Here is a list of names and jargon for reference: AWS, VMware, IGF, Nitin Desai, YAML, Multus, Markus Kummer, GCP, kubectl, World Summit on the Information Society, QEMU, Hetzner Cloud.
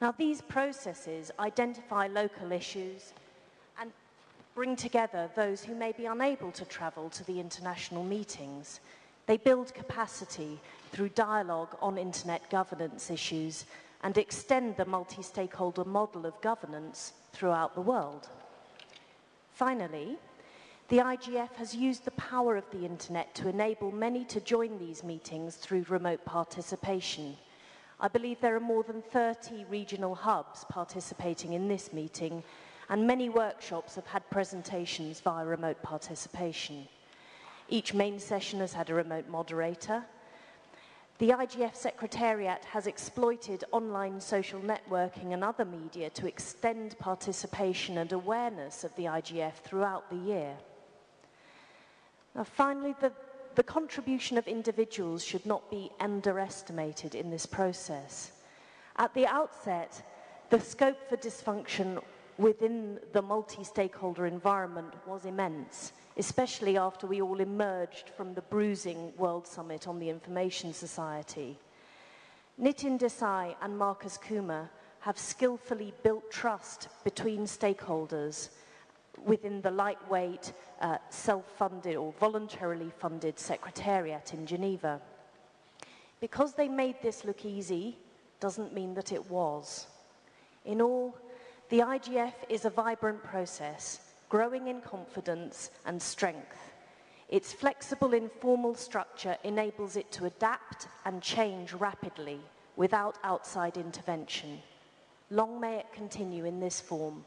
Now, these processes identify local issues and bring together those who may be unable to travel to the international meetings. They build capacity through dialogue on internet governance issues and extend the multi-stakeholder model of governance throughout the world. Finally, the IGF has used the power of the internet to enable many to join these meetings through remote participation. I believe there are more than 30 regional hubs participating in this meeting, and many workshops have had presentations via remote participation. Each main session has had a remote moderator. The IGF Secretariat has exploited online social networking and other media to extend participation and awareness of the IGF throughout the year. Now, finally, the contribution of individuals should not be underestimated in this process. At the outset, the scope for dysfunction within the multi-stakeholder environment was immense, especially after we all emerged from the bruising World Summit on the Information Society. Nitin Desai and Markus Kummer have skillfully built trust between stakeholders within the lightweight, self-funded or voluntarily funded secretariat in Geneva. Because they made this look easy, doesn't mean that it was. In all, the IGF is a vibrant process, growing in confidence and strength. Its flexible informal structure enables it to adapt and change rapidly without outside intervention. Long may it continue in this form.